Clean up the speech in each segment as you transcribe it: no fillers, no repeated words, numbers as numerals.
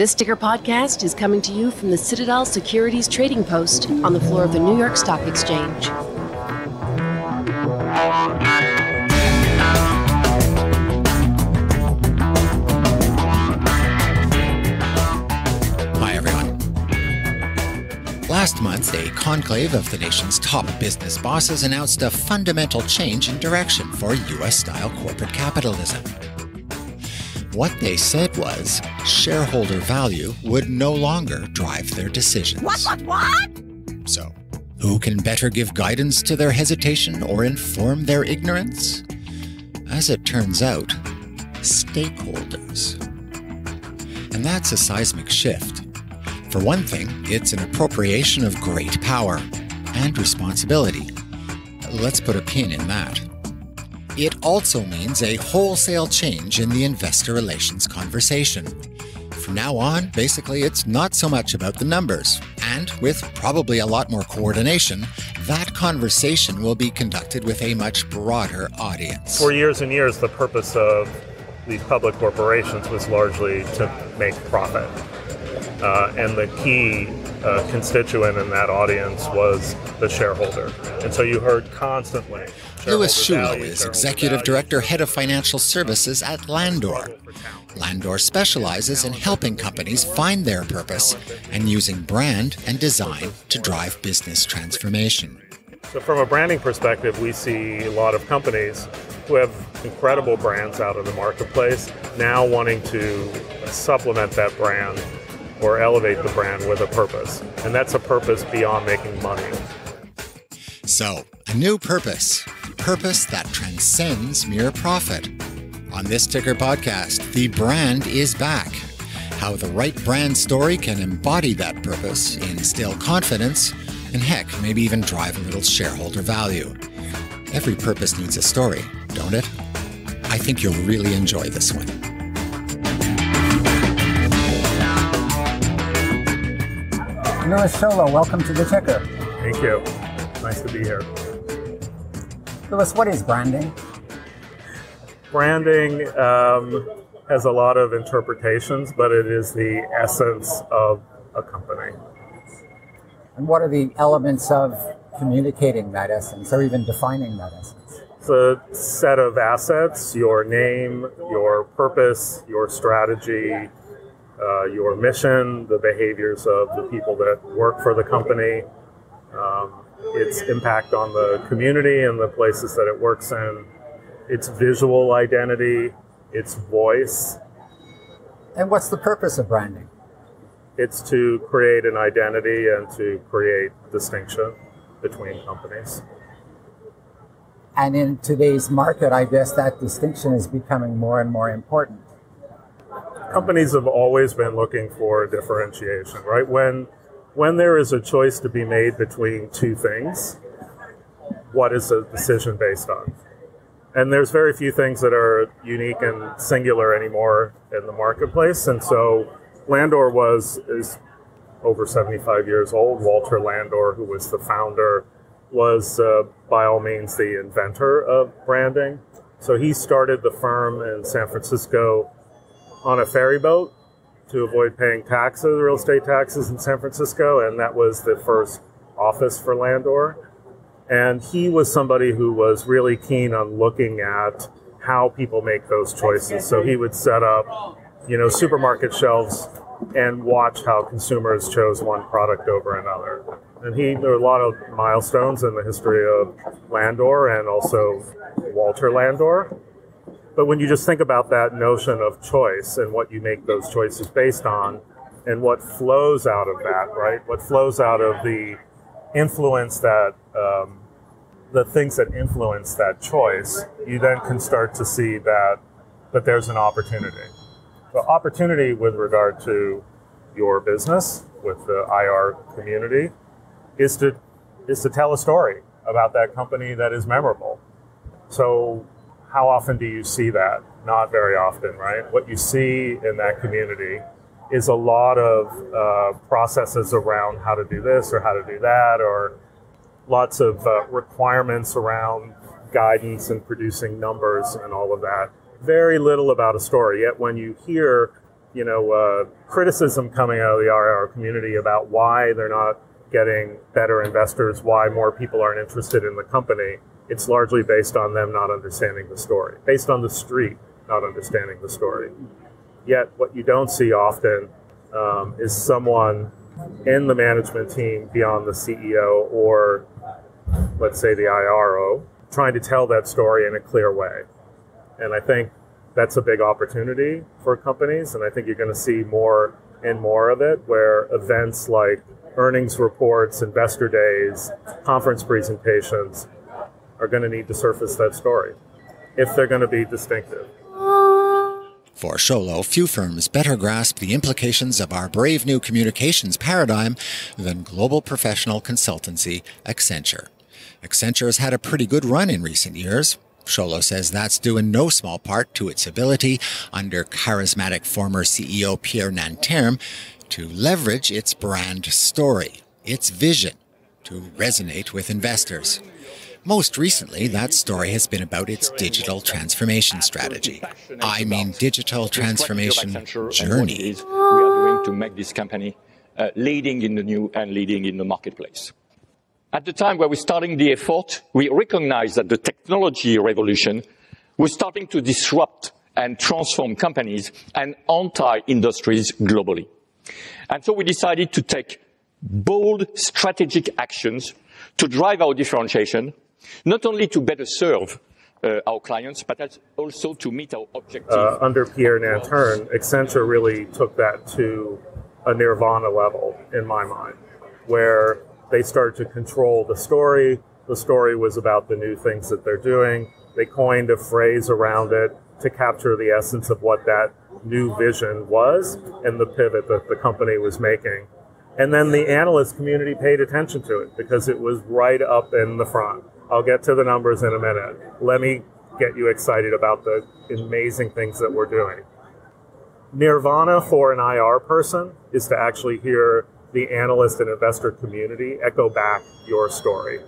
This ticker podcast is coming to you from the Citadel Securities Trading Post on the floor of the New York Stock Exchange. Hi, everyone. Last month, a conclave of the nation's top business bosses announced a fundamental change in direction for U.S.-style corporate capitalism. What they said was shareholder value would no longer drive their decisions. What? So, who can better give guidance to their hesitation or inform their ignorance? As it turns out, stakeholders. And that's a seismic shift. For one thing, it's an appropriation of great power and responsibility. Let's put a pin in that. It also means a wholesale change in the investor relations conversation. From now on, basically, it's not so much about the numbers. And with probably a lot more coordination, that conversation will be conducted with a much broader audience. For years and years, the purpose of these public corporations was largely to make profit. And the key constituent in that audience was the shareholder. And so you heard constantly. Louis Sciullo is executive director, head of financial services at Landor. Landor specializes in helping companies find their purpose and using brand and design to drive business transformation. So from a branding perspective, we see a lot of companies who have incredible brands out in the marketplace now wanting to supplement that brand or elevate the brand with a purpose. And that's a purpose beyond making money. So, a new purpose. A purpose that transcends mere profit. On this ticker podcast, the brand is back. How the right brand story can embody that purpose, instill confidence, and heck, maybe even drive a little shareholder value. Every purpose needs a story, don't it? I think you'll really enjoy this one. Louis Sciullo, welcome to The Ticker. Thank you. Nice to be here. Louis, what is branding? Branding has a lot of interpretations, but it is the essence of a company. And what are the elements of communicating that essence, or even defining that essence? It's a set of assets, your name, your purpose, your strategy, your mission, the behaviors of the people that work for the company, its impact on the community and the places that it works in, its visual identity, its voice. And what's the purpose of branding? It's to create an identity and to create distinction between companies. And in today's market, I guess that distinction is becoming more and more important. Companies have always been looking for differentiation, right? When there is a choice to be made between two things, what is the decision based on? And there's very few things that are unique and singular anymore in the marketplace. And so Landor is over 75 years old. Walter Landor, who was the founder, was by all means the inventor of branding. So he started the firm in San Francisco on a ferry boat to avoid paying taxes, real estate taxes in San Francisco, and that was the first office for Landor. And he was somebody who was really keen on looking at how people make those choices. So he would set up, supermarket shelves and watch how consumers chose one product over another. And there were a lot of milestones in the history of Landor and also Walter Landor. But when you just think about that notion of choice and what you make those choices based on and what flows out of that, right? What flows out of the influence that, the things that influence that choice, you then can start to see that there's an opportunity. So opportunity with regard to your business, with the IR community, is to tell a story about that company that is memorable. So, how often do you see that? Not very often, right? What you see in that community is a lot of processes around how to do this or how to do that, or lots of requirements around guidance and producing numbers and all of that. Very little about a story, yet when you hear criticism coming out of the RIR community about why they're not getting better investors, why more people aren't interested in the company. It's largely based on them not understanding the story, based on the street not understanding the story. Yet what you don't see often is someone in the management team beyond the CEO or, let's say, the IRO, trying to tell that story in a clear way. And I think that's a big opportunity for companies, and I think you're going to see more and more of it, where events like earnings reports, investor days, conference presentations are going to need to surface that story if they're going to be distinctive. For Sciullo, few firms better grasp the implications of our brave new communications paradigm than global professional consultancy Accenture. Accenture has had a pretty good run in recent years. Sciullo says that's due in no small part to its ability, under charismatic former CEO Pierre Nanterme, to leverage its brand story, its vision, to resonate with investors. Most recently, that story has been about its digital transformation strategy. I mean, digital transformation journey. We are doing to make this company leading in the new and leading in the marketplace. At the time where we're starting the effort, we recognized that the technology revolution was starting to disrupt and transform companies and entire industries globally. And so we decided to take bold strategic actions to drive our differentiation, not only to better serve our clients, but also to meet our objectives. Under Pierre Nanterme, Accenture really took that to a nirvana level, in my mind, where they started to control the story. The story was about the new things that they're doing. They coined a phrase around it to capture the essence of what that new vision was and the pivot that the company was making. And then the analyst community paid attention to it because it was right up in the front. I'll get to the numbers in a minute. Let me get you excited about the amazing things that we're doing. Nirvana for an IR person is to actually hear the analyst and investor community echo back your story.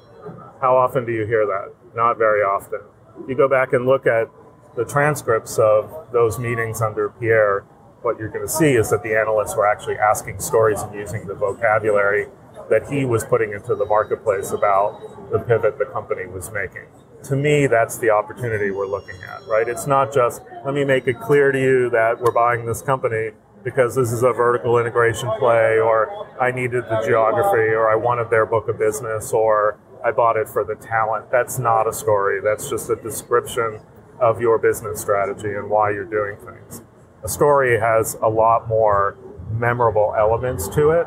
How often do you hear that? Not very often. You go back and look at the transcripts of those meetings under Pierre, what you're going to see is that the analysts were actually asking stories and using the vocabulary that he was putting into the marketplace about the pivot the company was making. To me, that's the opportunity we're looking at, right? It's not just, let me make it clear to you that we're buying this company because this is a vertical integration play, or I needed the geography, or I wanted their book of business, or I bought it for the talent. That's not a story. That's just a description of your business strategy and why you're doing things. A story has a lot more memorable elements to it,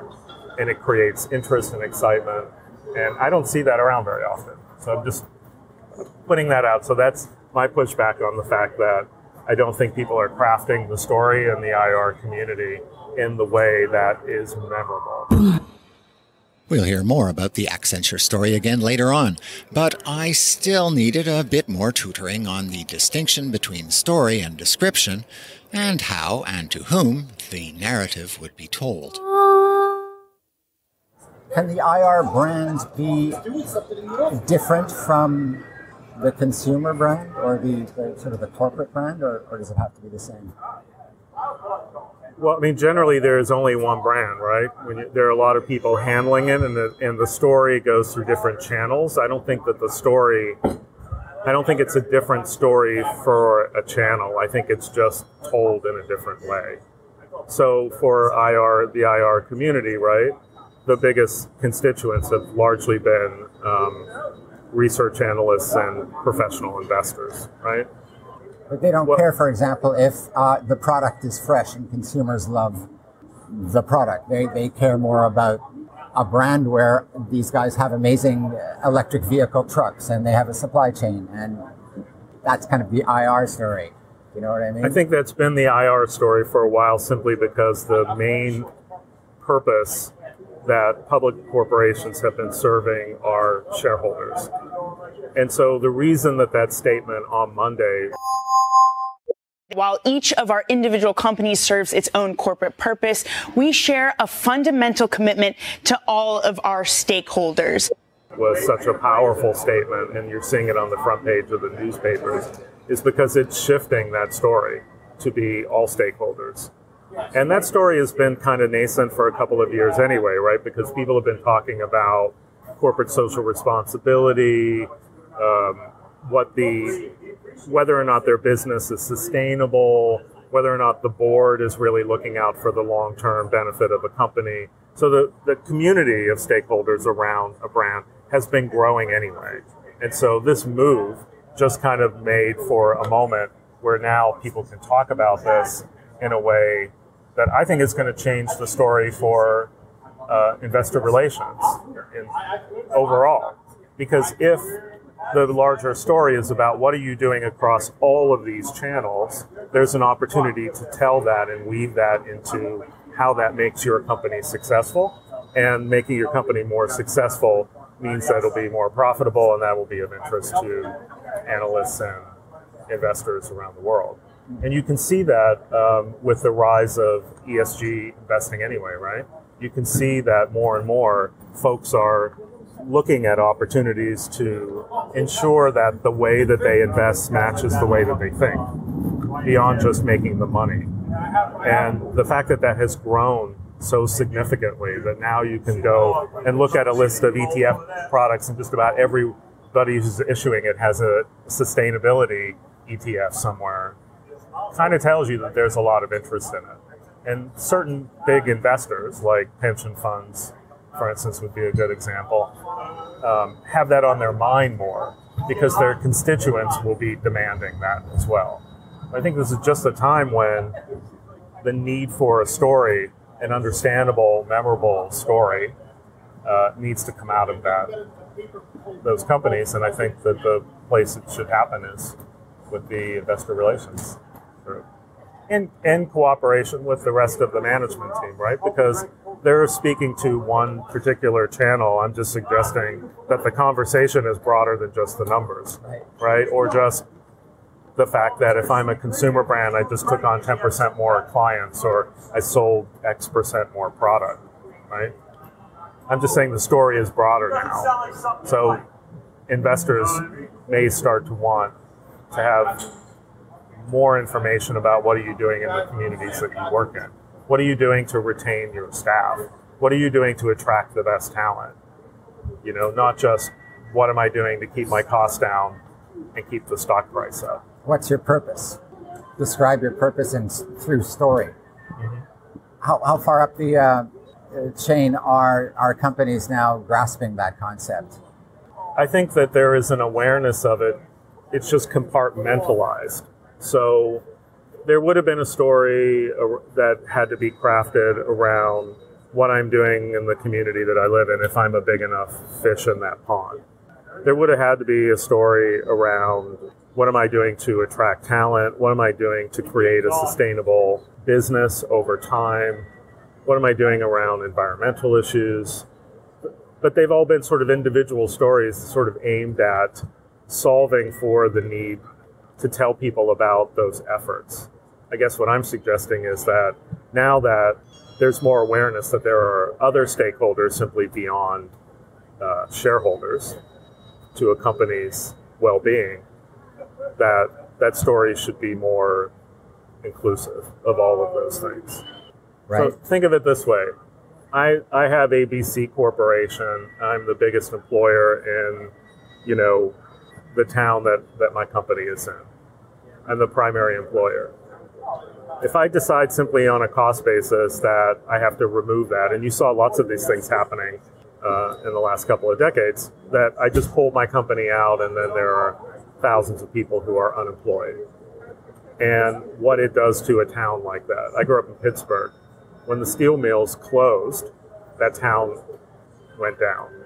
and it creates interest and excitement. And I don't see that around very often. So I'm just putting that out. So that's my pushback on the fact that I don't think people are crafting the story in the IR community in the way that is memorable. We'll hear more about the Accenture story again later on, but I still needed a bit more tutoring on the distinction between story and description, and how and to whom the narrative would be told. Can the IR brand be different from the consumer brand, or the sort of the corporate brand, or does it have to be the same? Well, I mean, generally there is only one brand, right? There are a lot of people handling it, and the story goes through different channels. I don't think that the story, I don't think it's a different story for a channel. I think it's just told in a different way. So for IR, the IR community, right, the biggest constituents have largely been research analysts and professional investors, right? But they don't care, for example, if the product is fresh and consumers love the product. They care more about a brand where these guys have amazing electric vehicle trucks and they have a supply chain, and that's kind of the IR story. You know what I mean? I think that's been the IR story for a while, simply because the main purpose that public corporations have been serving are shareholders. And so the reason that that statement on Monday, while each of our individual companies serves its own corporate purpose, we share a fundamental commitment to all of our stakeholders, was such a powerful statement, and you're seeing it on the front page of the newspapers, is because it's shifting that story to be all stakeholders. And that story has been kind of nascent for a couple of years anyway, right? Because people have been talking about corporate social responsibility, whether or not their business is sustainable, whether or not the board is really looking out for the long-term benefit of a company. So the community of stakeholders around a brand has been growing anyway. And so this move just kind of made for a moment where now people can talk about this in a way that I think is going to change the story for investor relations overall. Because if the larger story is about what are you doing across all of these channels, there's an opportunity to tell that and weave that into how that makes your company successful. And making your company more successful means that it'll be more profitable, and that will be of interest to analysts and investors around the world. And you can see that with the rise of ESG investing anyway, right? You can see that more and more folks are looking at opportunities to ensure that the way that they invest matches the way that they think, beyond just making the money. And the fact that that has grown so significantly that now you can go and look at a list of ETF products, and just about everybody who's issuing it has a sustainability ETF somewhere, kind of tells you that there's a lot of interest in it. And certain big investors, like pension funds, for instance, would be a good example, have that on their mind more because their constituents will be demanding that as well. I think this is just a time when the need for a story, an understandable, memorable story, needs to come out of those companies. And I think that the place it should happen is with the investor relations group. In cooperation with the rest of the management team, right? Because they're speaking to one particular channel. I'm just suggesting that the conversation is broader than just the numbers, right? Or just the fact that if I'm a consumer brand, I just took on 10% more clients, or I sold X percent more product, right? I'm just saying the story is broader now. So investors may start to want to have more information about what are you doing in the communities that you work in. What are you doing to retain your staff? What are you doing to attract the best talent? You know, not just what am I doing to keep my costs down and keep the stock price up. What's your purpose? Describe your purpose through story. Mm-hmm. How far up the chain are companies now grasping that concept? I think that there is an awareness of it. It's just compartmentalized. So there would have been a story that had to be crafted around what I'm doing in the community that I live in if I'm a big enough fish in that pond. There would have had to be a story around what am I doing to attract talent? What am I doing to create a sustainable business over time? What am I doing around environmental issues? But they've all been sort of individual stories sort of aimed at solving for the need to tell people about those efforts. I guess what I'm suggesting is that now that there's more awareness that there are other stakeholders simply beyond shareholders to a company's well-being, that story should be more inclusive of all of those things. Right. So think of it this way. I have ABC Corporation. I'm the biggest employer in, you know, the town that my company is in. I'm the primary employer. If I decide simply on a cost basis that I have to remove that, and you saw lots of these things happening in the last couple of decades, that I just pulled my company out and then there are thousands of people who are unemployed. And what it does to a town like that. I grew up in Pittsburgh. When the steel mills closed, that town went down.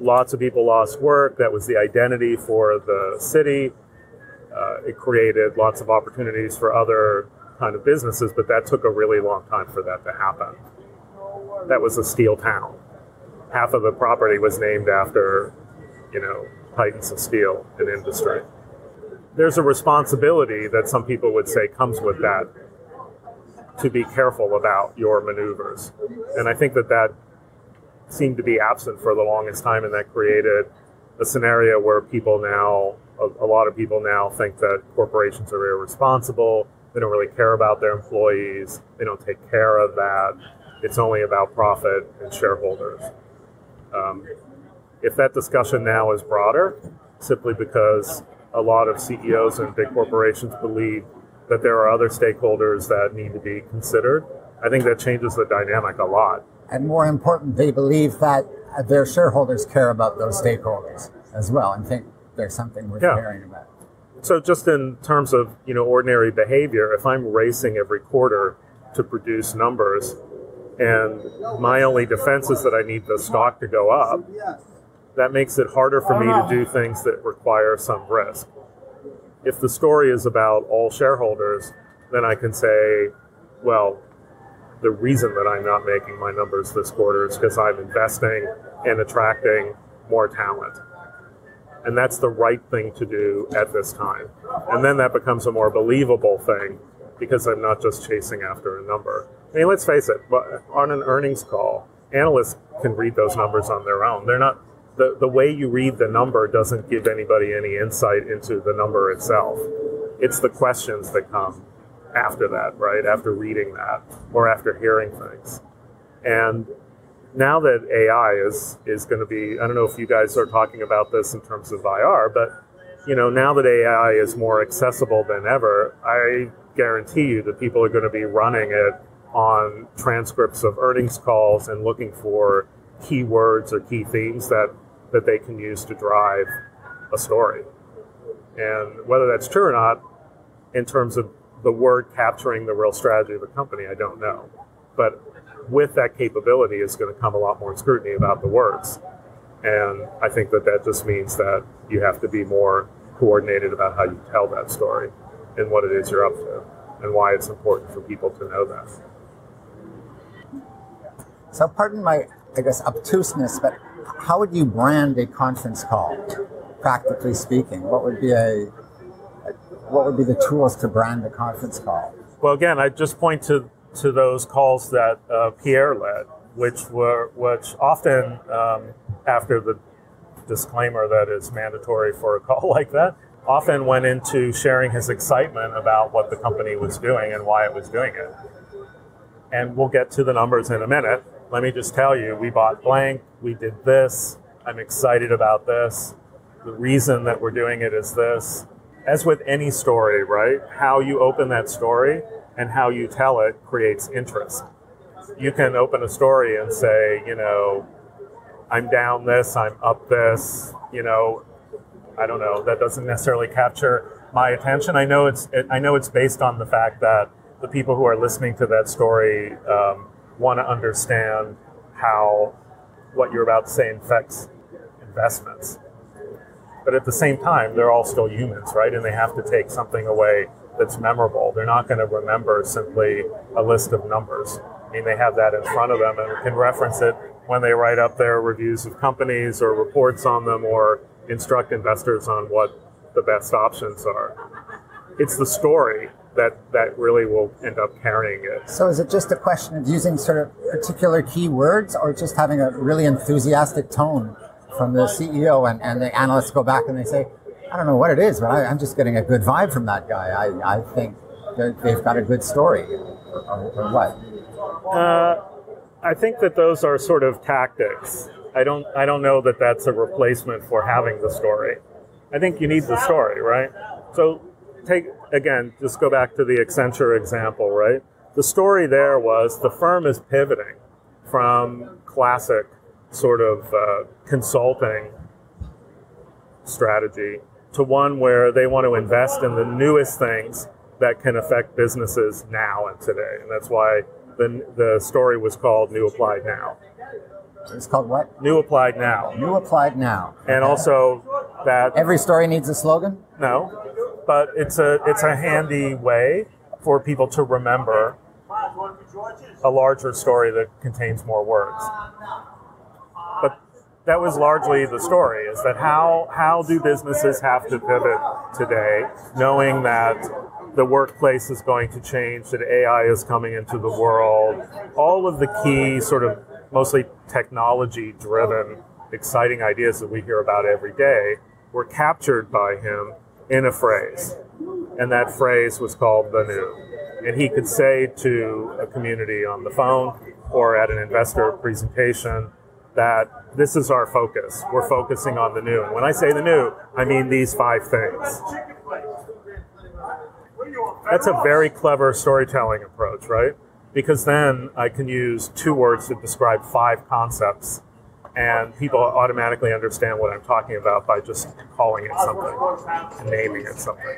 Lots of people lost work. That was the identity for the city. It created lots of opportunities for other kind of businesses, but that took a really long time for that to happen. That was a steel town. Half of the property was named after, you know, titans of steel and industry. There's a responsibility that some people would say comes with that to be careful about your maneuvers. And I think that seemed to be absent for the longest time, and that created a scenario where people now, a lot of people now think that corporations are irresponsible, They don't really care about their employees. They don't take care of that. It's only about profit and shareholders. If that discussion now is broader, simply because a lot of CEOs and big corporations believe that there are other stakeholders that need to be considered, I think that changes the dynamic a lot. And more important, they believe that their shareholders care about those stakeholders as well and think there's something worth caring about. So just in terms of, you know, ordinary behavior, if I'm racing every quarter to produce numbers and my only defense is that I need the stock to go up, that makes it harder for me to do things that require some risk. If the story is about all shareholders, then I can say, well, the reason that I'm not making my numbers this quarter is because I'm investing and attracting more talent. And that's the right thing to do at this time. And then that becomes a more believable thing because I'm not just chasing after a number. I mean, let's face it, on an earnings call, analysts can read those numbers on their own. They're not, the way you read the number doesn't give anybody any insight into the number itself. It's the questions that come after that, right? After reading that or after hearing things. And now that AI is going to be, I don't know if you guys are talking about this in terms of IR, but you know, now that AI is more accessible than ever, I guarantee you that people are going to be running it on transcripts of earnings calls and looking for keywords or key themes that they can use to drive a story. And whether that's true or not, in terms of the word capturing the real strategy of the company, I don't know. But with that capability is going to come a lot more scrutiny about the words. And I think that just means that you have to be more coordinated about how you tell that story and what it is you're up to and why it's important for people to know that. So pardon my, I guess, obtuseness, but how would you brand a conference call, practically speaking? What would be the tools to brand a conference call? Well, again, I just point to those calls that Pierre led, which often, after the disclaimer that is mandatory for a call like that, often went into sharing his excitement about what the company was doing and why it was doing it. And we'll get to the numbers in a minute. Let me just tell you, we bought blank, we did this, I'm excited about this, the reason that we're doing it is this. As with any story, right, how you open that story and how you tell it creates interest. You can open a story and say, you know, I'm down this, I'm up this, you know, I don't know, that doesn't necessarily capture my attention. I know it's based on the fact that the people who are listening to that story want to understand how what you're about to say affects investments. But at the same time, they're all still humans, right? And they have to take something away that's memorable. They're not going to remember simply a list of numbers. I mean, they have that in front of them and can reference it when they write up their reviews of companies or reports on them or instruct investors on what the best options are. It's the story that really will end up carrying it. So is it just a question of using sort of particular key words or just having a really enthusiastic tone from the CEO and the analysts go back and they say, I don't know what it is, but I'm just getting a good vibe from that guy. I think they've got a good story, or what? I think that those are sort of tactics. I don't know that that's a replacement for having the story. I think you need the story, right? So just go back to the Accenture example, right? The story there was the firm is pivoting from classic sort of consulting strategy to one where they want to invest in the newest things that can affect businesses now and today. And that's why the story was called New Applied Now. It's called what? New Applied Now. New Applied Now. Okay. And also that... Every story needs a slogan? No, but it's a handy way for people to remember a larger story that contains more words. But that was largely the story, is that how do businesses have to pivot today, knowing that the workplace is going to change, that AI is coming into the world, all of the key sort of mostly technology-driven, exciting ideas that we hear about every day were captured by him in a phrase. and that phrase was called the new. And he could say to a community on the phone or at an investor presentation that this is our focus. We're focusing on the new. And when I say the new, I mean these five things. That's a very clever storytelling approach, right? Because then I can use two words to describe five concepts, and people automatically understand what I'm talking about by just calling it something and naming it something.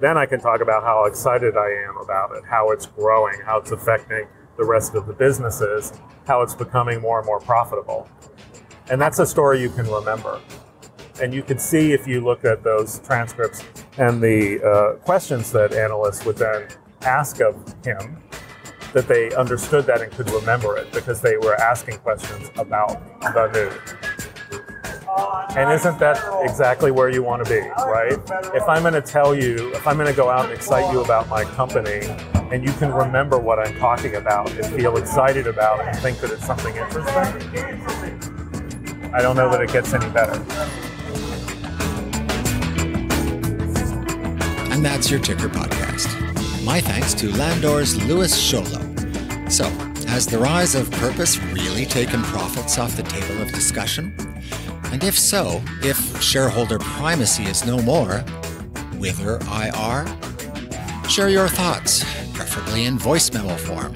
Then I can talk about how excited I am about it, how it's growing, how it's affecting the rest of the businesses, how it's becoming more and more profitable. And that's a story you can remember. And you can see, if you look at those transcripts and the questions that analysts would then ask of him, that they understood that and could remember it because they were asking questions about the new. And isn't that exactly where you want to be, right? If I'm going to tell you, if I'm going to go out and excite you about my company, and you can remember what I'm talking about and feel excited about and think that it's something interesting, I don't know that it gets any better. And that's your Ticker Podcast. My thanks to Landor's Louis Sciullo. So, has the rise of purpose really taken profits off the table of discussion? And if so, if shareholder primacy is no more, whither IR? Share your thoughts, preferably in voice memo form.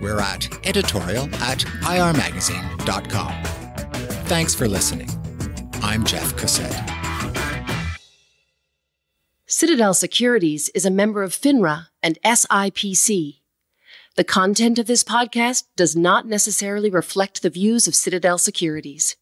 We're at editorial@irmagazine.com. Thanks for listening. I'm Jeff Cossette. Citadel Securities is a member of FINRA and SIPC. The content of this podcast does not necessarily reflect the views of Citadel Securities.